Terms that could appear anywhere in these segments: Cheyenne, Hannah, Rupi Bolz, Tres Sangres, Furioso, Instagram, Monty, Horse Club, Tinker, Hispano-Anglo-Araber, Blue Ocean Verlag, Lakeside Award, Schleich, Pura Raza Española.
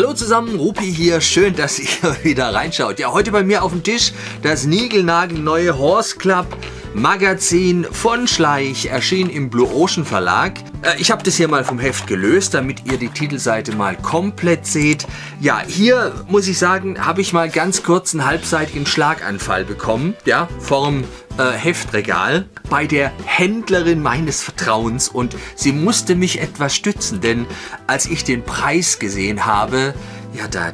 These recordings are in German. Hallo zusammen, Rupi hier. Schön, dass ihr wieder reinschaut. Ja, heute bei mir auf dem Tisch das niegelnagelneue Horse Club Magazin von Schleich, erschien im Blue Ocean Verlag. Ich habe das hier mal vom Heft gelöst, damit ihr die Titelseite mal komplett seht. Ja, hier muss ich sagen, habe ich mal ganz kurz einen halbseitigen Schlaganfall bekommen. Ja, vorm Heftregal bei der Händlerin meines Vertrauens, und sie musste mich etwas stützen, denn als ich den Preis gesehen habe, ja, da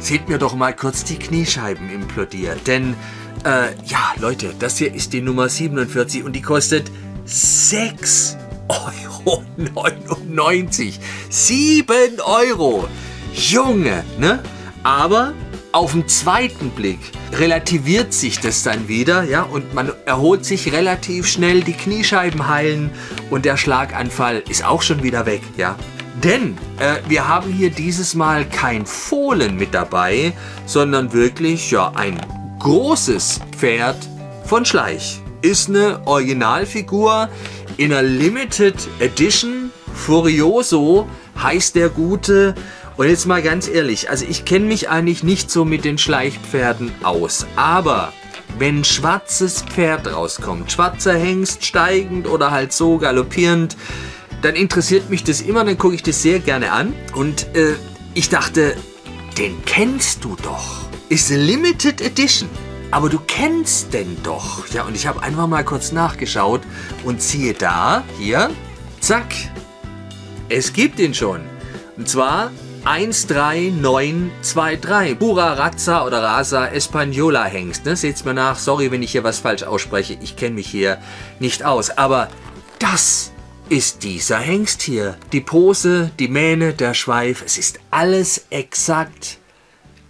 seht mir doch mal kurz die Kniescheiben implodiert, denn ja, Leute, das hier ist die Nummer 47 und die kostet 6,99 €. 7 €! Junge, ne? Aber auf den zweiten Blick relativiert sich das dann wieder, ja, und man erholt sich relativ schnell, die Kniescheiben heilen und der Schlaganfall ist auch schon wieder weg, ja. Denn wir haben hier dieses Mal kein Fohlen mit dabei, sondern wirklich, ja, ein großes Pferd von Schleich. Ist eine Originalfigur in einer Limited Edition. Furioso heißt der Gute. Und jetzt mal ganz ehrlich, also ich kenne mich eigentlich nicht so mit den Schleichpferden aus, aber wenn ein schwarzes Pferd rauskommt, schwarzer Hengst, steigend oder halt so galoppierend, dann interessiert mich das immer, dann gucke ich das sehr gerne an. Und ich dachte, den kennst du doch. Ist eine Limited Edition, aber du kennst den doch. Ja, und ich habe einfach mal kurz nachgeschaut und siehe da, hier, zack, es gibt ihn schon. Und zwar 13923. Pura Raza oder Raza Española Hengst. Ne? Seht's mir nach. Sorry, wenn ich hier was falsch ausspreche. Ich kenne mich hier nicht aus. Aber das ist dieser Hengst hier. Die Pose, die Mähne, der Schweif. Es ist alles exakt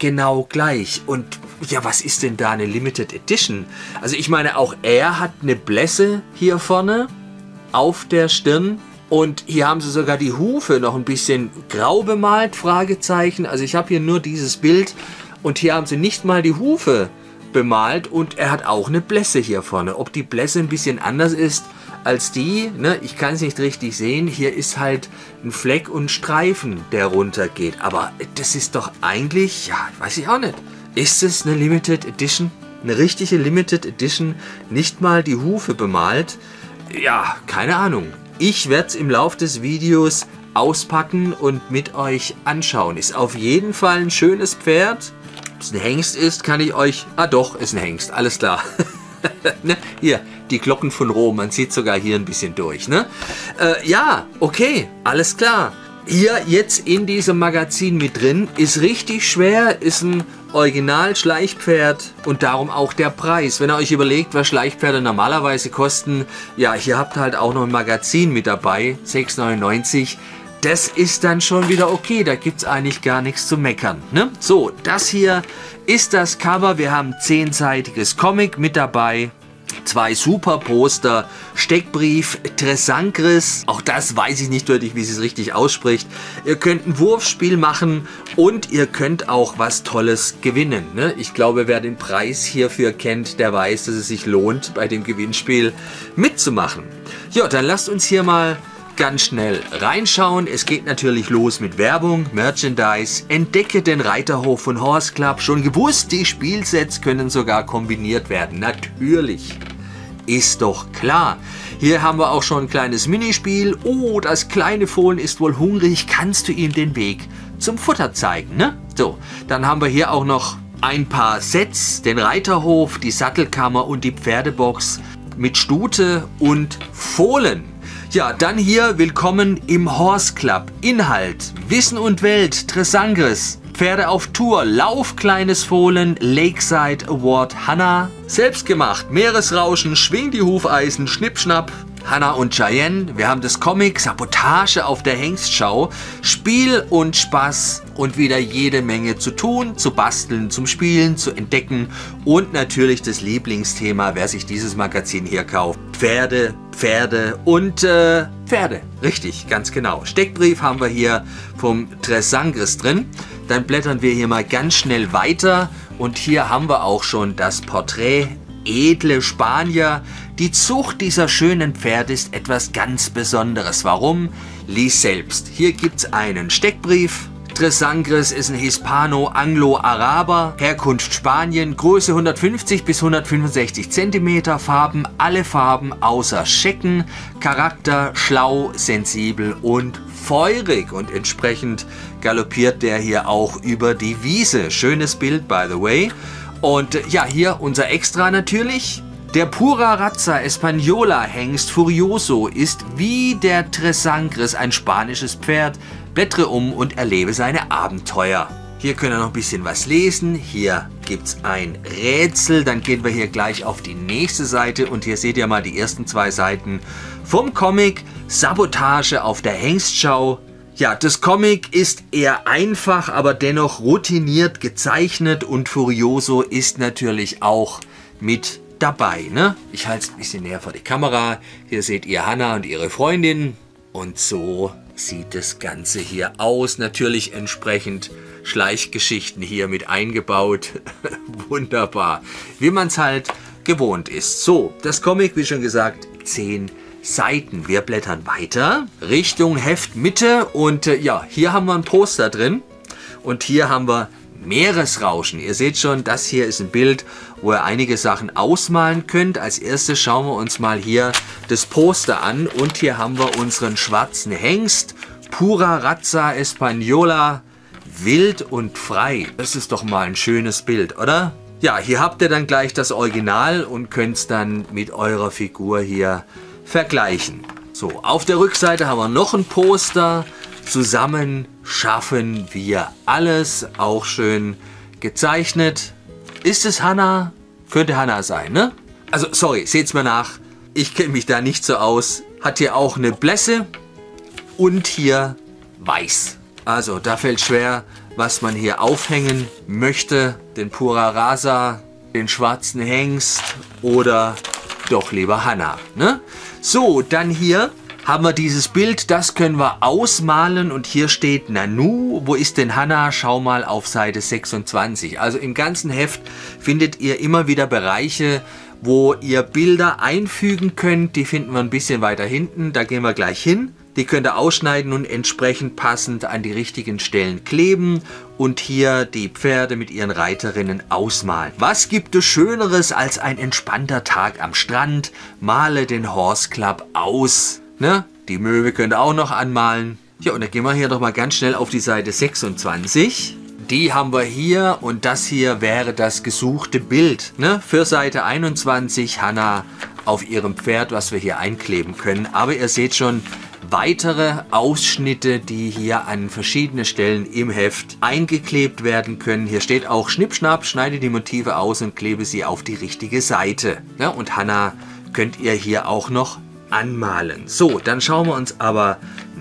genau gleich. Und ja, was ist denn da eine Limited Edition? Also ich meine, auch er hat eine Blässe hier vorne auf der Stirn. Und hier haben sie sogar die Hufe noch ein bisschen grau bemalt, Fragezeichen. Also ich habe hier nur dieses Bild und hier haben sie nicht mal die Hufe bemalt und er hat auch eine Blässe hier vorne. Ob die Blässe ein bisschen anders ist als die, ne, ich kann es nicht richtig sehen. Hier ist halt ein Fleck und ein Streifen, der runter geht. Aber das ist doch eigentlich, ja, weiß ich auch nicht. Ist es eine Limited Edition? Eine richtige Limited Edition, nicht mal die Hufe bemalt? Ja, keine Ahnung. Ich werde es im Laufe des Videos auspacken und mit euch anschauen. Ist auf jeden Fall ein schönes Pferd. Ob es ein Hengst ist, kann ich euch... Ah doch, ist ein Hengst, alles klar. Ne? Hier, die Glocken von Rom, man sieht sogar hier ein bisschen durch. Ne? Ja, okay, alles klar. Hier jetzt in diesem Magazin mit drin, ist richtig schwer, ist ein Original-Schleichpferd und darum auch der Preis. Wenn ihr euch überlegt, was Schleichpferde normalerweise kosten, ja, hier habt ihr halt auch noch ein Magazin mit dabei, 6,99 €. Das ist dann schon wieder okay, da gibt es eigentlich gar nichts zu meckern. Ne? So, das hier ist das Cover, wir haben ein 10-seitiges Comic mit dabei. 2 super Poster, Steckbrief, Tres Sangres, auch das weiß ich nicht deutlich, wie sie es richtig ausspricht. Ihr könnt ein Wurfspiel machen und ihr könnt auch was Tolles gewinnen. Ne? Ich glaube, wer den Preis hierfür kennt, der weiß, dass es sich lohnt, bei dem Gewinnspiel mitzumachen. Ja, dann lasst uns hier mal ganz schnell reinschauen. Es geht natürlich los mit Werbung, Merchandise, entdecke den Reiterhof von Horse Club. Schon gewusst, die Spielsets können sogar kombiniert werden. Natürlich. Ist doch klar. Hier haben wir auch schon ein kleines Minispiel. Oh, das kleine Fohlen ist wohl hungrig. Kannst du ihm den Weg zum Futter zeigen, ne? So, dann haben wir hier auch noch ein paar Sets. Den Reiterhof, die Sattelkammer und die Pferdebox mit Stute und Fohlen. Ja, dann hier, willkommen im Horse Club. Inhalt, Wissen und Welt, Tres Sangres, Pferde auf Tour, Lauf, kleines Fohlen, Lakeside Award, Hannah. Selbstgemacht, Meeresrauschen, schwing die Hufeisen, Schnippschnapp, Hannah und Cheyenne. Wir haben das Comic, Sabotage auf der Hengstschau, Spiel und Spaß und wieder jede Menge zu tun, zu basteln, zum Spielen, zu entdecken und natürlich das Lieblingsthema, wer sich dieses Magazin hier kauft. Pferde, Pferde und Pferde. Richtig, ganz genau. Steckbrief haben wir hier vom Tres Sangres drin. Dann blättern wir hier mal ganz schnell weiter und hier haben wir auch schon das Porträt edle Spanier. Die Zucht dieser schönen Pferde ist etwas ganz Besonderes. Warum? Lies selbst. Hier gibt es einen Steckbrief. Tres Sangres ist ein Hispano-Anglo-Araber, Herkunft Spanien, Größe 150 bis 165 cm, Farben, alle Farben außer Schecken, Charakter schlau, sensibel und feurig und entsprechend galoppiert der hier auch über die Wiese. Schönes Bild, by the way. Und ja, hier unser Extra natürlich. Der Pura Raza Española Hengst Furioso ist wie der Tres Sangres ein spanisches Pferd. Blättere um und erlebe seine Abenteuer. Hier können wir noch ein bisschen was lesen. Hier gibt es ein Rätsel. Dann gehen wir hier gleich auf die nächste Seite. Und hier seht ihr mal die ersten zwei Seiten vom Comic. Sabotage auf der Hengstschau. Ja, das Comic ist eher einfach, aber dennoch routiniert gezeichnet und Furioso ist natürlich auch mit dabei, ne? Ich halte es ein bisschen näher vor die Kamera. Hier seht ihr Hannah und ihre Freundin und so sieht das Ganze hier aus. Natürlich entsprechend Schleichgeschichten hier mit eingebaut. Wunderbar, wie man es halt gewohnt ist. So, das Comic, wie schon gesagt, 10 Seiten. Wir blättern weiter Richtung Heftmitte und ja, hier haben wir ein Poster drin und hier haben wir Meeresrauschen. Ihr seht schon, das hier ist ein Bild, wo ihr einige Sachen ausmalen könnt. Als erstes schauen wir uns mal hier das Poster an und hier haben wir unseren schwarzen Hengst, Pura Raza Española, wild und frei. Das ist doch mal ein schönes Bild, oder? Ja, hier habt ihr dann gleich das Original und könnt es dann mit eurer Figur hier vergleichen. So, auf der Rückseite haben wir noch ein Poster. Zusammen schaffen wir alles. Auch schön gezeichnet. Ist es Hannah? Könnte Hannah sein, ne? Also, sorry, seht's mir nach. Ich kenne mich da nicht so aus. Hat hier auch eine Blässe und hier weiß. Also, da fällt schwer, was man hier aufhängen möchte. Den Pura Raza, den schwarzen Hengst oder doch lieber Hannah, ne? So, dann hier haben wir dieses Bild, das können wir ausmalen und hier steht Nanu, wo ist denn Hannah? Schau mal auf Seite 26. Also im ganzen Heft findet ihr immer wieder Bereiche, wo ihr Bilder einfügen könnt. Die finden wir ein bisschen weiter hinten, da gehen wir gleich hin. Die könnt ihr ausschneiden und entsprechend passend an die richtigen Stellen kleben und hier die Pferde mit ihren Reiterinnen ausmalen. Was gibt es Schöneres als ein entspannter Tag am Strand? Male den Horse Club aus. Ne? Die Möwe könnt ihr auch noch anmalen. Ja, und dann gehen wir hier nochmal ganz schnell auf die Seite 26. Die haben wir hier und das hier wäre das gesuchte Bild, ne? Für Seite 21 Hannah auf ihrem Pferd, was wir hier einkleben können. Aber ihr seht schon, weitere Ausschnitte, die hier an verschiedene Stellen im Heft eingeklebt werden können. Hier steht auch Schnippschnapp, schneide die Motive aus und klebe sie auf die richtige Seite. Ja, und Hannah könnt ihr hier auch noch anmalen. So, dann schauen wir uns aber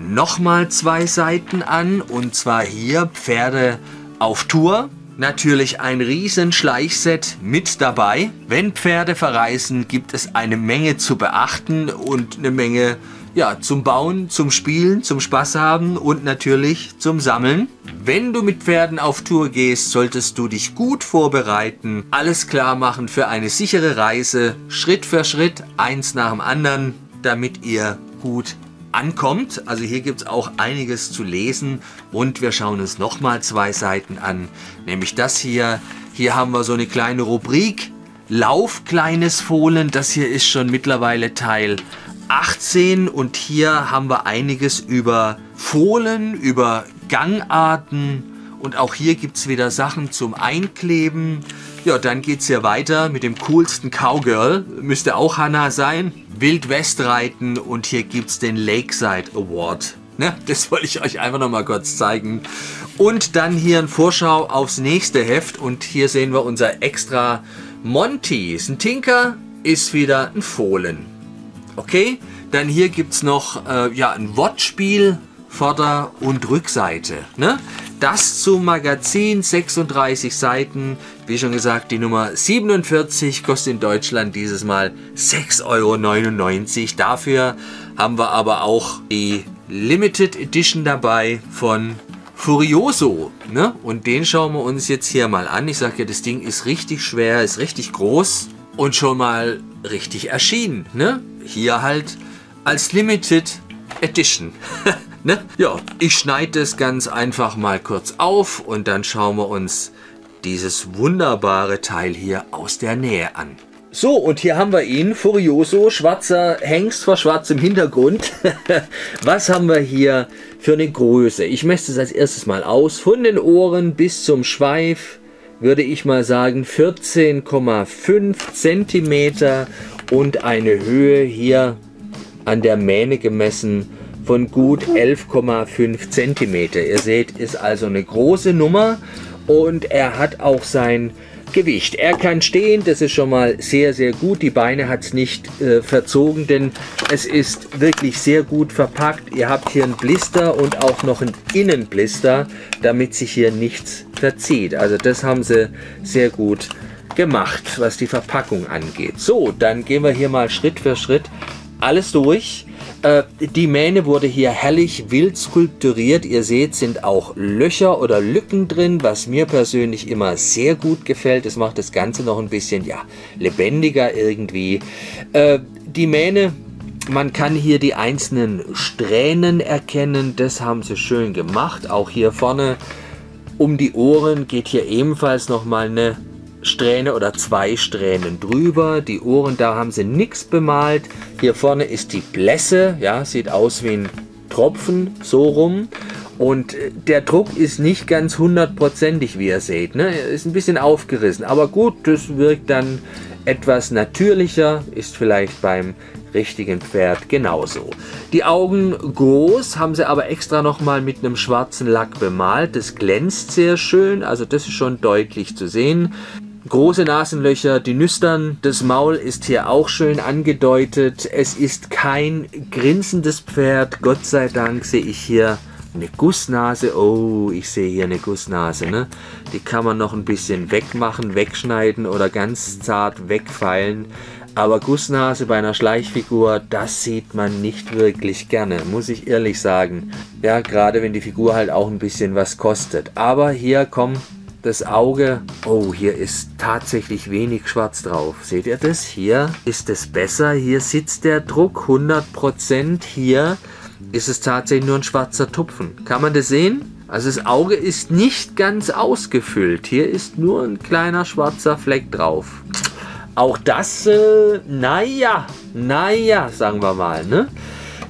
nochmal zwei Seiten an. Und zwar hier Pferde auf Tour. Natürlich ein riesen Schleichset mit dabei. Wenn Pferde verreisen, gibt es eine Menge zu beachten und eine Menge, ja, zum Bauen, zum Spielen, zum Spaß haben und natürlich zum Sammeln. Wenn du mit Pferden auf Tour gehst, solltest du dich gut vorbereiten, alles klar machen für eine sichere Reise, Schritt für Schritt, eins nach dem anderen, damit ihr gut ankommt. Also hier gibt es auch einiges zu lesen und wir schauen uns nochmal zwei Seiten an, nämlich das hier. Hier haben wir so eine kleine Rubrik, Lauf kleines Fohlen, das hier ist schon mittlerweile Teil 18 und hier haben wir einiges über Fohlen, über Gangarten und auch hier gibt es wieder Sachen zum Einkleben. Ja, dann geht es hier weiter mit dem coolsten Cowgirl, müsste auch Hannah sein, Wildwestreiten und hier gibt es den Lakeside Award. Ne? Das wollte ich euch einfach noch mal kurz zeigen. Und dann hier eine Vorschau aufs nächste Heft und hier sehen wir unser Extra Monty. Ist ein Tinker, ist wieder ein Fohlen. Okay, dann hier gibt es noch ja, ein Wortspiel, Vorder- und Rückseite. Ne? Das zum Magazin, 36 Seiten. Wie schon gesagt, die Nummer 47 kostet in Deutschland dieses Mal 6,99 Euro. Dafür haben wir aber auch die Limited Edition dabei von Furioso. Ne? Und den schauen wir uns jetzt hier mal an. Ich sage ja, das Ding ist richtig schwer, ist richtig groß und schon mal richtig erschienen. Ne? Hier halt als Limited Edition. Ne? Ja, ich schneide es ganz einfach mal kurz auf und dann schauen wir uns dieses wunderbare Teil hier aus der Nähe an. So, und hier haben wir ihn, Furioso, schwarzer Hengst vor schwarzem Hintergrund. Was haben wir hier für eine Größe? Ich messe es als erstes mal aus. Von den Ohren bis zum Schweif würde ich mal sagen 14,5 cm und eine Höhe hier an der Mähne gemessen von gut 11,5 cm. Ihr seht, ist also eine große Nummer und er hat auch sein Gewicht. Er kann stehen, das ist schon mal sehr, sehr gut. Die Beine hat es nicht verzogen, denn es ist wirklich sehr gut verpackt. Ihr habt hier einen Blister und auch noch einen Innenblister, damit sich hier nichts verzieht. Also das haben sie sehr gut gemacht, was die Verpackung angeht. So, dann gehen wir hier mal Schritt für Schritt alles durch. Die Mähne wurde hier herrlich wild skulpturiert. Ihr seht, sind auch Löcher oder Lücken drin, was mir persönlich immer sehr gut gefällt. Das macht das Ganze noch ein bisschen, ja, lebendiger irgendwie. Die Mähne, man kann hier die einzelnen Strähnen erkennen. Das haben sie schön gemacht. Auch hier vorne um die Ohren geht hier ebenfalls nochmal eine Strähne oder zwei Strähnen drüber. Die Ohren, da haben sie nichts bemalt. Hier vorne ist die Blässe, ja, sieht aus wie ein Tropfen, so rum. Und der Druck ist nicht ganz hundertprozentig, wie ihr seht, ne? Ist ein bisschen aufgerissen, aber gut, das wirkt dann etwas natürlicher, ist vielleicht beim richtigen Pferd genauso. Die Augen groß, haben sie aber extra nochmal mit einem schwarzen Lack bemalt. Das glänzt sehr schön, also das ist schon deutlich zu sehen. Große Nasenlöcher, die Nüstern, das Maul ist hier auch schön angedeutet. Es ist kein grinsendes Pferd, Gott sei Dank. Sehe ich hier eine Gussnase, oh, ich sehe hier eine Gussnase, ne? Die kann man noch ein bisschen wegmachen, wegschneiden oder ganz zart wegfeilen. Aber Gussnase bei einer Schleichfigur, das sieht man nicht wirklich gerne, muss ich ehrlich sagen. Ja, gerade wenn die Figur halt auch ein bisschen was kostet. Aber hier kommt das Auge. Oh, hier ist tatsächlich wenig schwarz drauf. Seht ihr das? Hier ist es besser. Hier sitzt der Druck 100%. Hier ist es tatsächlich nur ein schwarzer Tupfen. Kann man das sehen? Also das Auge ist nicht ganz ausgefüllt. Hier ist nur ein kleiner schwarzer Fleck drauf. Auch das, naja, sagen wir mal, ne?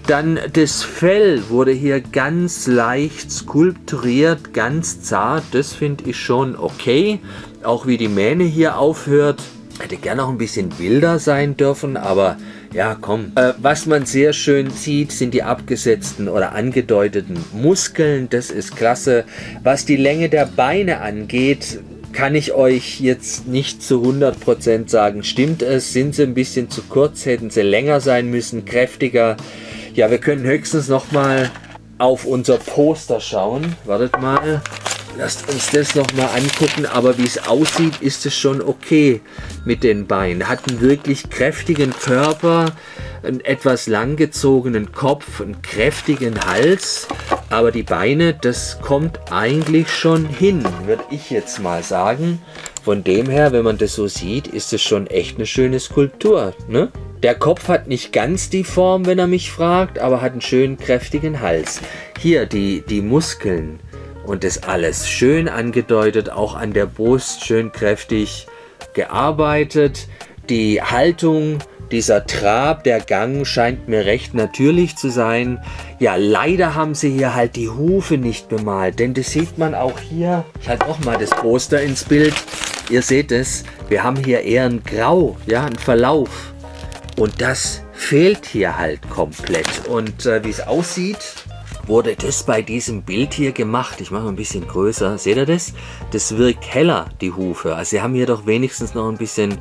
Dann das Fell wurde hier ganz leicht skulpturiert, ganz zart. Das finde ich schon okay. Auch wie die Mähne hier aufhört. Hätte gerne noch ein bisschen wilder sein dürfen, aber ja, komm. Was man sehr schön sieht, sind die abgesetzten oder angedeuteten Muskeln. Das ist klasse. Was die Länge der Beine angeht, kann ich euch jetzt nicht zu 100% sagen, stimmt es, sind sie ein bisschen zu kurz, hätten sie länger sein müssen, kräftiger. Ja, wir können höchstens nochmal auf unser Poster schauen. Wartet mal, lasst uns das nochmal angucken, aber wie es aussieht, ist es schon okay mit den Beinen. Hat einen wirklich kräftigen Körper, einen etwas langgezogenen Kopf, einen kräftigen Hals. Aber die Beine, das kommt eigentlich schon hin, würde ich jetzt mal sagen. Von dem her, wenn man das so sieht, ist es schon echt eine schöne Skulptur, ne? Der Kopf hat nicht ganz die Form, wenn er mich fragt, aber hat einen schönen, kräftigen Hals. Hier die Muskeln und das alles schön angedeutet, auch an der Brust schön kräftig gearbeitet. Die Haltung, dieser Trab, der Gang scheint mir recht natürlich zu sein. Ja, leider haben sie hier halt die Hufe nicht bemalt, denn das sieht man auch hier. Ich halte auch mal das Poster ins Bild. Ihr seht es, wir haben hier eher ein Grau, ja, einen Verlauf. Und das fehlt hier halt komplett. Und wie es aussieht, wurde das bei diesem Bild hier gemacht. Ich mache mal ein bisschen größer. Seht ihr das? Das wirkt heller, die Hufe. Also sie haben hier doch wenigstens noch ein bisschen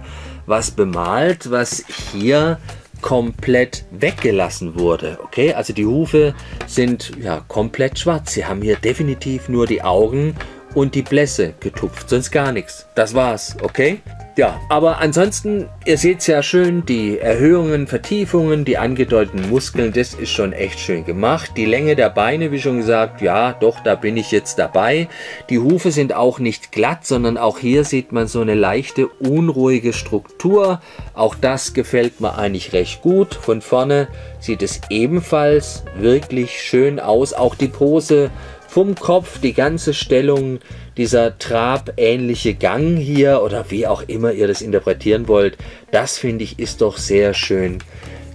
was bemalt, was hier komplett weggelassen wurde. Okay, also die Hufe sind ja komplett schwarz. Sie haben hier definitiv nur die Augen und die Blässe getupft, sonst gar nichts. Das war's, okay? Ja, aber ansonsten, ihr seht es ja schön, die Erhöhungen, Vertiefungen, die angedeuteten Muskeln, das ist schon echt schön gemacht. Die Länge der Beine, wie schon gesagt, ja, doch, da bin ich jetzt dabei. Die Hufe sind auch nicht glatt, sondern auch hier sieht man so eine leichte, unruhige Struktur. Auch das gefällt mir eigentlich recht gut. Von vorne sieht es ebenfalls wirklich schön aus. Auch die Pose vom Kopf, die ganze Stellung, dieser trabähnliche Gang hier oder wie auch immer ihr das interpretieren wollt, das finde ich ist doch sehr schön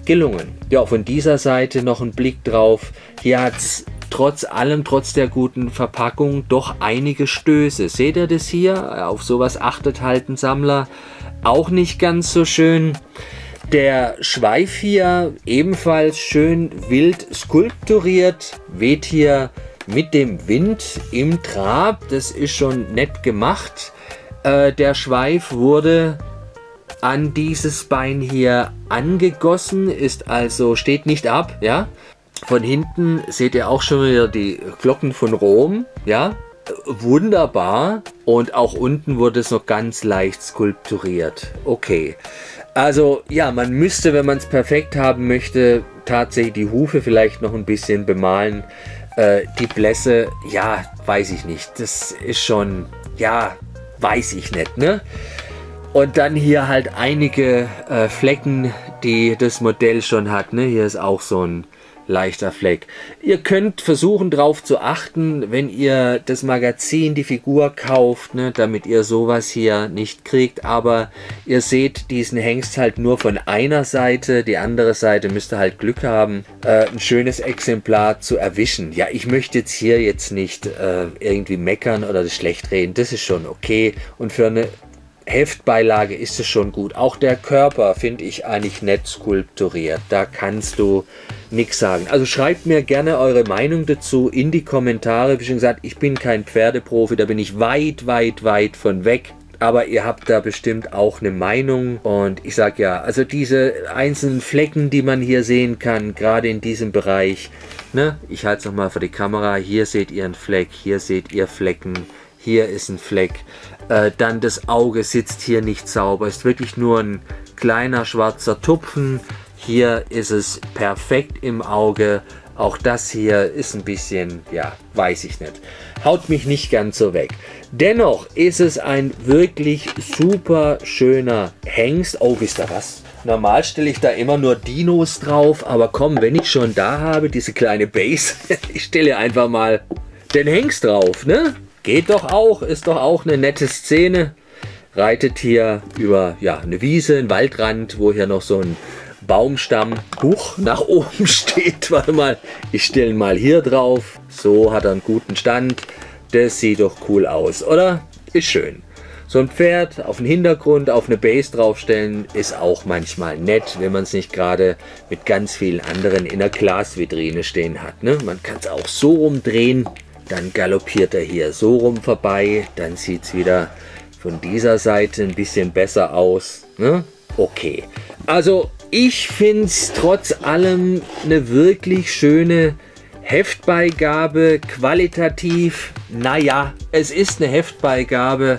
gelungen. Ja, von dieser Seite noch ein Blick drauf. Hier hat es trotz allem, trotz der guten Verpackung doch einige Stöße. Seht ihr das hier? Auf sowas achtet halt ein Sammler. Auch nicht ganz so schön. Der Schweif hier ebenfalls schön wild skulpturiert, weht hier mit dem Wind im Trab, das ist schon nett gemacht. Der Schweif wurde an dieses Bein hier angegossen, ist also, steht nicht ab, ja. Von hinten seht ihr auch schon wieder die Glocken von Rom, ja. Wunderbar. Und auch unten wurde es noch ganz leicht skulpturiert. Okay. Also ja, man müsste, wenn man es perfekt haben möchte, tatsächlich die Hufe vielleicht noch ein bisschen bemalen. Die Blässe, ja, weiß ich nicht. Das ist schon, ja, weiß ich nicht, ne? Und dann hier halt einige Flecken, die das Modell schon hat, ne? Hier ist auch so ein leichter Fleck. Ihr könnt versuchen, drauf zu achten, wenn ihr das Magazin, die Figur kauft, ne? Damit ihr sowas hier nicht kriegt. Aber ihr seht diesen Hengst halt nur von einer Seite. Die andere Seite müsst ihr halt Glück haben, ein schönes Exemplar zu erwischen. Ja, ich möchte jetzt hier jetzt nicht irgendwie meckern oder das schlecht reden. Das ist schon okay. Und für eine Heftbeilage ist es schon gut. Auch der Körper finde ich eigentlich nett skulpturiert. Da kannst du nichts sagen. Also schreibt mir gerne eure Meinung dazu in die Kommentare. Wie schon gesagt, ich bin kein Pferdeprofi, da bin ich weit, weit, weit von weg. Aber ihr habt da bestimmt auch eine Meinung. Und ich sage ja, also diese einzelnen Flecken, die man hier sehen kann, gerade in diesem Bereich. Ne? Ich halte es nochmal vor die Kamera. Hier seht ihr einen Fleck, hier seht ihr Flecken. Hier ist ein Fleck, dann das Auge sitzt hier nicht sauber, ist wirklich nur ein kleiner schwarzer Tupfen, hier ist es perfekt im Auge, auch das hier ist ein bisschen, ja, weiß ich nicht, haut mich nicht ganz so weg. Dennoch ist es ein wirklich super schöner Hengst, oh wisst ihr was? Normal stelle ich da immer nur Dinos drauf, aber komm, wenn ich schon da habe, diese kleine Base, ich stelle einfach mal den Hengst drauf, ne? Geht doch auch, ist doch auch eine nette Szene. Reitet hier über ja, eine Wiese, einen Waldrand, wo hier noch so ein Baumstamm hoch nach oben steht. Warte mal, ich stelle ihn mal hier drauf. So hat er einen guten Stand. Das sieht doch cool aus, oder? Ist schön. So ein Pferd auf den Hintergrund, auf eine Base draufstellen, ist auch manchmal nett, wenn man es nicht gerade mit ganz vielen anderen in der Glasvitrine stehen hat. Ne? Man kann es auch so rumdrehen. Dann galoppiert er hier so rum vorbei. Dann sieht es wieder von dieser Seite ein bisschen besser aus. Ne? Okay. Also ich finde es trotz allem eine wirklich schöne Heftbeigabe. Qualitativ, naja, es ist eine Heftbeigabe.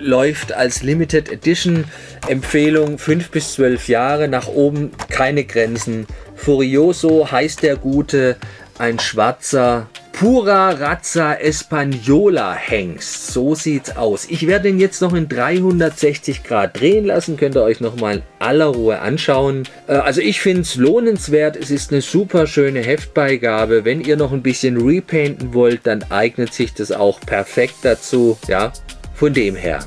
Läuft als Limited Edition. Empfehlung 5 bis 12 Jahre. Nach oben keine Grenzen. Furioso heißt der Gute. Ein schwarzer Pura Raza Española Hengst, so sieht's aus. Ich werde ihn jetzt noch in 360 Grad drehen lassen, könnt ihr euch nochmal in aller Ruhe anschauen. Also ich finde es lohnenswert, es ist eine super schöne Heftbeigabe. Wenn ihr noch ein bisschen repainten wollt, dann eignet sich das auch perfekt dazu, ja, von dem her.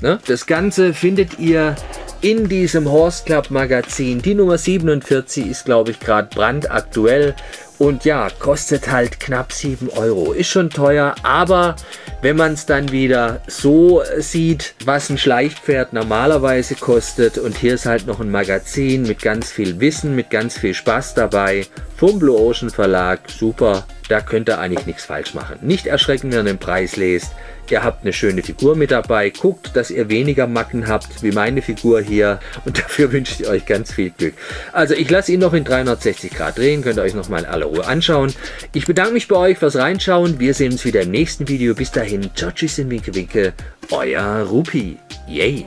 Ne? Das Ganze findet ihr in diesem Horse Club Magazin. Die Nummer 47 ist, glaube ich, gerade brandaktuell. Und ja, kostet halt knapp 7 Euro. Ist schon teuer, aber wenn man es dann wieder so sieht, was ein Schleichpferd normalerweise kostet und hier ist halt noch ein Magazin mit ganz viel Wissen, mit ganz viel Spaß dabei, vom Blue Ocean Verlag, super, da könnt ihr eigentlich nichts falsch machen. Nicht erschrecken, wenn ihr den Preis lest. Ihr habt eine schöne Figur mit dabei, guckt, dass ihr weniger Macken habt, wie meine Figur hier und dafür wünsche ich euch ganz viel Glück. Also ich lasse ihn noch in 360 Grad drehen, könnt ihr euch nochmal in aller Ruhe anschauen. Ich bedanke mich bei euch fürs Reinschauen, wir sehen uns wieder im nächsten Video. Bis dahin, tschüss in Winke Winke, euer Rupi, yay!